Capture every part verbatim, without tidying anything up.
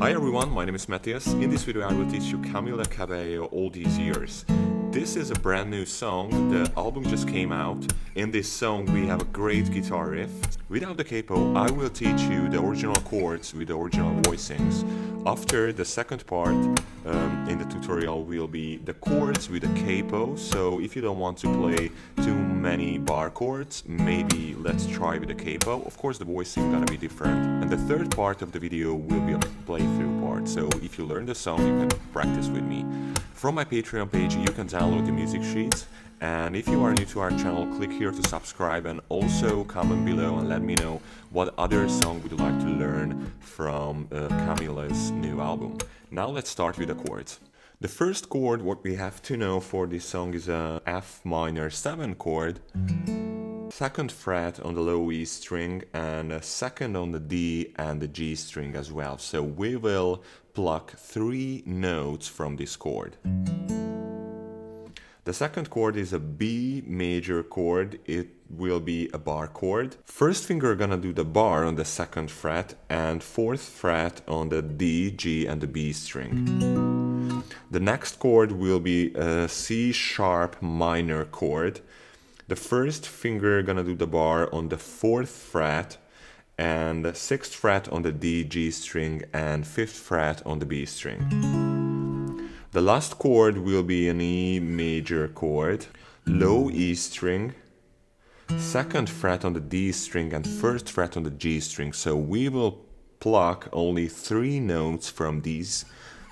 Hi everyone, my name is Matthias. In this video I will teach you Camila Cabello All These Years. This is a brand new song, the album just came out. In this song we have a great guitar riff. Without the capo, I will teach you the original chords with the original voicings. After the second part um, in the tutorial will be the chords with the capo, so if you don't want to play too many bar chords, maybe let's try with the capo. Of course the voicing gonna be different. And the third part of the video will be a playthrough part, so if you learn the song you can practice with me. From my Patreon page you can download the music sheets, and if you are new to our channel click here to subscribe, and also comment below and let me know what other song would you like to learn from uh, Camila's new album. Now let's start with the chords. The first chord what we have to know for this song is a F minor seven chord, second fret on the low E string and a second on the D and the G string as well, so we will pluck three notes from this chord. The second chord is a B major chord, it will be a bar chord. First finger gonna do the bar on the second fret and fourth fret on the D, G and the B string. The next chord will be a C sharp minor chord. The first finger gonna do the bar on the fourth fret and the sixth fret on the D, G string and fifth fret on the B string. The last chord will be an E major chord, low E string, second fret on the D string and first fret on the G string, so we will pluck only three notes from these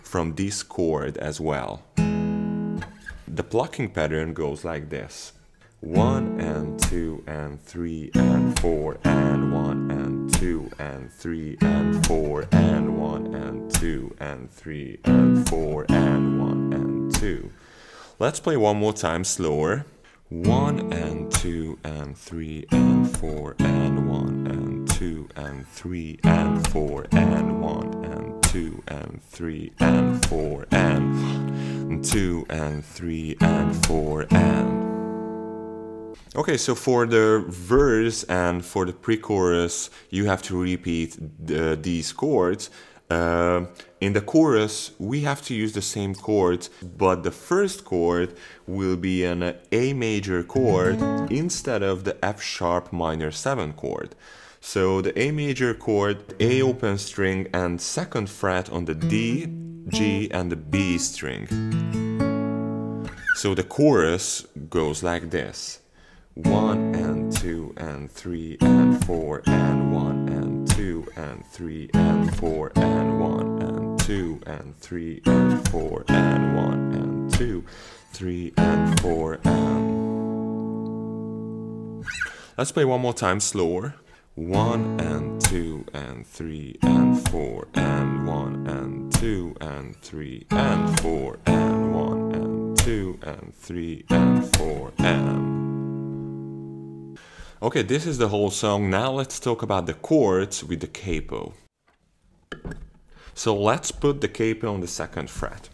from this chord as well. The plucking pattern goes like this. One and two and three and four and one and two and three and four and one and two and three and four and one and two. Let's play one more time slower. One and two and three and four and one and two and three and four and one and two and three and four and two and three and four and. Okay, so for the verse and for the pre-chorus, you have to repeat the, these chords. Uh, in the chorus, we have to use the same chords, but the first chord will be an A major chord instead of the F sharp minor seven chord. So the A major chord, A open string and second fret on the D, G and the B string. So the chorus goes like this. One and two and three and four and one and two and three and four and one and two and three and four and one and two, three and four and. Let's play one more time slower. One and two and three and four and one and two and three and four and one and two and three and four and. Okay, this is the whole song. Now let's talk about the chords with the capo. So let's put the capo on the second fret.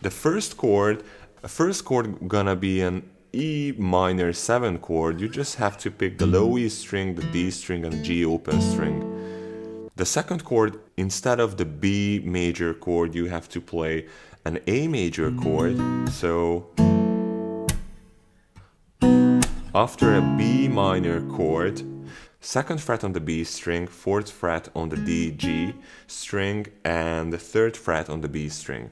The first chord, the first chord gonna be an E minor seven chord. You just have to pick the low E string, the D string and the G open string. The second chord, instead of the B major chord, you have to play an A major chord. So after a B minor chord, second fret on the B string, fourth fret on the D, G string and the third fret on the B string.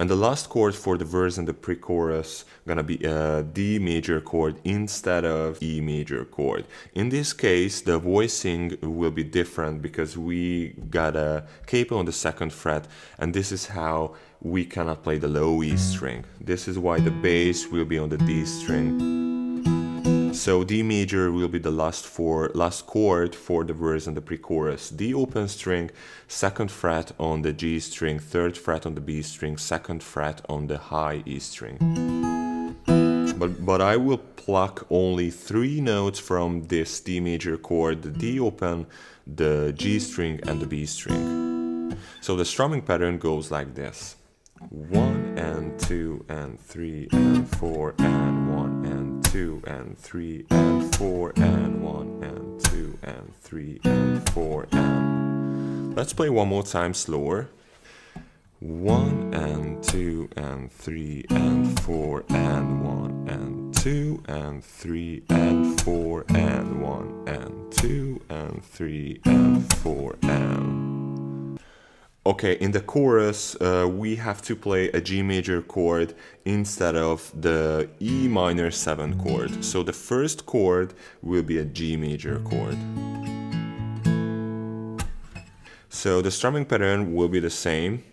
And the last chord for the verse and the pre-chorus gonna be a D major chord instead of E major chord. In this case the voicing will be different because we got a capo on the second fret and this is how we cannot play the low E string. This is why the bass will be on the D string. So D major will be the last four, last chord for the verse and the pre-chorus. D open string, second fret on the G string, third fret on the B string, second fret on the high E string. But, but I will pluck only three notes from this D major chord, the D open, the G string and the B string. So the strumming pattern goes like this. One and two and three and four and one and two and three and four and one and two and three and four and. Let's play one more time slower. One and two and three and four and one and two and three and four and one and two and three and four and... Okay, in the chorus uh, we have to play a G major chord instead of the E minor seven chord. So the first chord will be a G major chord. So the strumming pattern will be the same.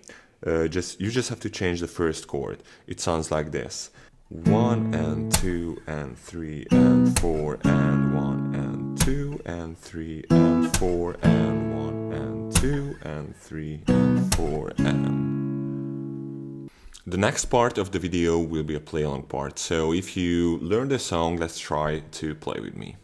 Uh, just you just have to change the first chord. It sounds like this: one and two and three and four and one and two and three and four and one and two and three and four and. The next part of the video will be a play along part. So if you learn the song, let's try to play with me.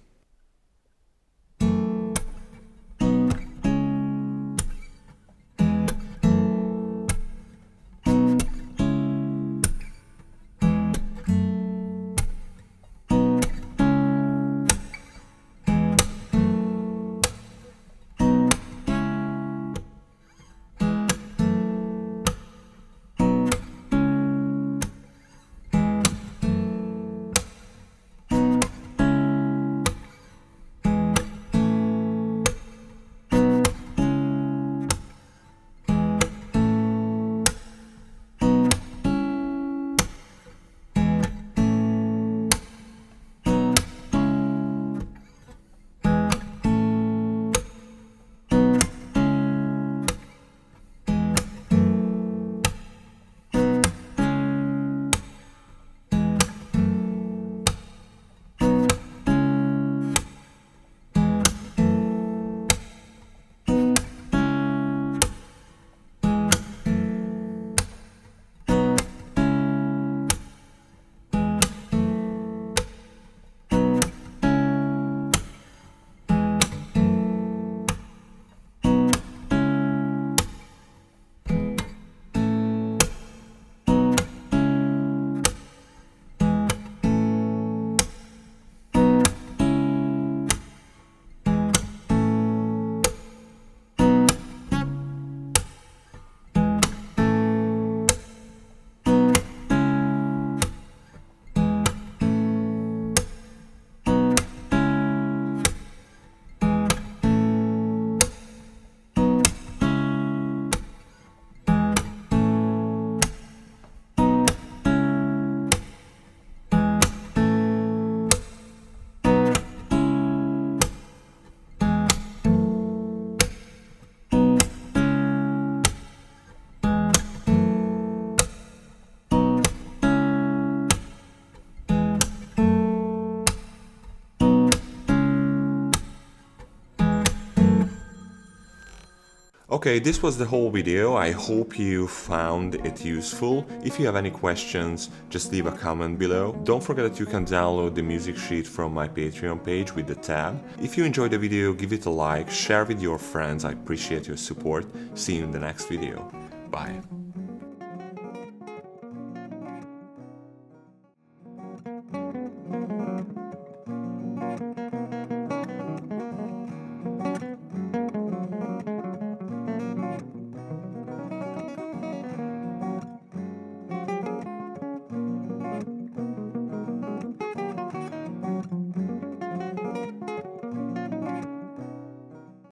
Okay, this was the whole video. I hope you found it useful. If you have any questions, just leave a comment below. Don't forget that you can download the music sheet from my Patreon page with the tab. If you enjoyed the video, give it a like, share with your friends. I appreciate your support. See you in the next video. Bye.